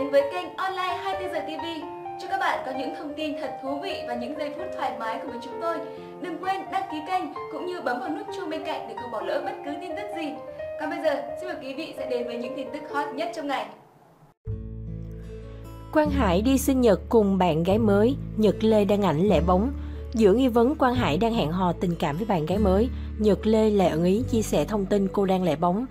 đến với kênh online 24h TV. Cho các bạn có những thông tin thật thú vị và những giây phút thoải mái cùng với chúng tôi. Đừng quên đăng ký kênh cũng như bấm vào nút chuông bên cạnh để không bỏ lỡ bất cứ tin tức gì. Còn bây giờ, xin mời quý vị sẽ đến với những tin tức hot nhất trong ngày. Quang Hải đi sinh nhật cùng bạn gái mới, Nhật Lê đăng ảnh lẻ bóng. Giữa nghi vấn Quang Hải đang hẹn hò tình cảm với bạn gái mới, Nhật Lê lại ẩn ý chia sẻ thông tin cô đang lẻ bóng.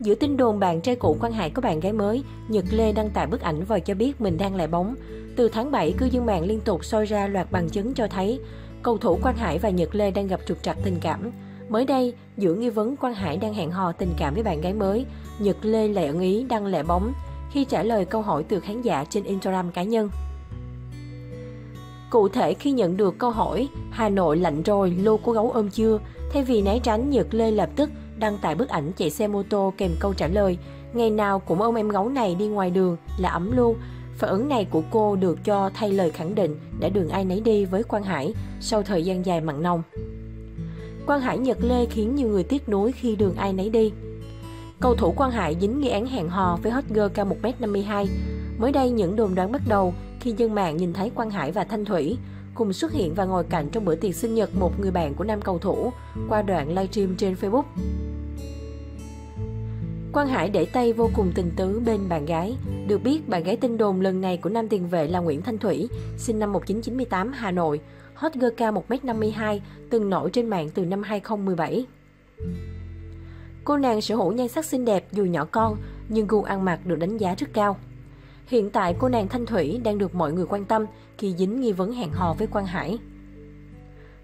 Giữa tin đồn bạn trai cũ Quang Hải có bạn gái mới, Nhật Lê đăng tải bức ảnh và cho biết mình đang lẻ bóng. Từ tháng 7, cư dân mạng liên tục soi ra loạt bằng chứng cho thấy cầu thủ Quang Hải và Nhật Lê đang gặp trục trặc tình cảm. Mới đây, giữa nghi vấn Quang Hải đang hẹn hò tình cảm với bạn gái mới, Nhật Lê lại ẩn ý đăng lẻ bóng khi trả lời câu hỏi từ khán giả trên Instagram cá nhân. Cụ thể, khi nhận được câu hỏi Hà Nội lạnh rồi, lô của gấu ôm chưa, thay vì né tránh, Nhật Lê lập tức đăng tải bức ảnh chạy xe mô tô kèm câu trả lời ngày nào cũng ôm em gấu này đi ngoài đường là ấm luôn. Phản ứng này của cô được cho thay lời khẳng định đã đường ai nấy đi với Quang Hải sau thời gian dài mặn nồng. Quang Hải Nhật Lê khiến nhiều người tiếc nuối khi đường ai nấy đi. Cầu thủ Quang Hải dính nghi án hẹn hò với hot girl cao 1m52. Mới đây, những đồn đoán bắt đầu khi dân mạng nhìn thấy Quang Hải và Thanh Thủy cùng xuất hiện và ngồi cạnh trong bữa tiệc sinh nhật một người bạn của nam cầu thủ qua đoạn livestream trên Facebook. Quang Hải để tay vô cùng tình tứ bên bạn gái. Được biết, bạn gái tin đồn lần này của nam tiền vệ là Nguyễn Thanh Thủy, sinh năm 1998, Hà Nội. Hot girl cao 1m52, từng nổi trên mạng từ năm 2017. Cô nàng sở hữu nhan sắc xinh đẹp dù nhỏ con, nhưng gu ăn mặc được đánh giá rất cao. Hiện tại, cô nàng Thanh Thủy đang được mọi người quan tâm khi dính nghi vấn hẹn hò với Quang Hải.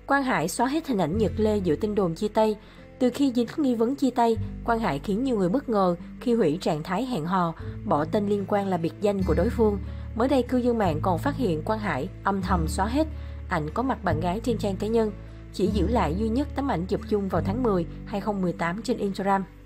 Quang Hải xóa hết hình ảnh Nhật Lê giữa tin đồn chia tay. Từ khi dính nghi vấn chia tay, Quang Hải khiến nhiều người bất ngờ khi hủy trạng thái hẹn hò, bỏ tên liên quan là biệt danh của đối phương. Mới đây, cư dân mạng còn phát hiện Quang Hải âm thầm xóa hết ảnh có mặt bạn gái trên trang cá nhân, chỉ giữ lại duy nhất tấm ảnh chụp chung vào tháng 10, 2018 trên Instagram.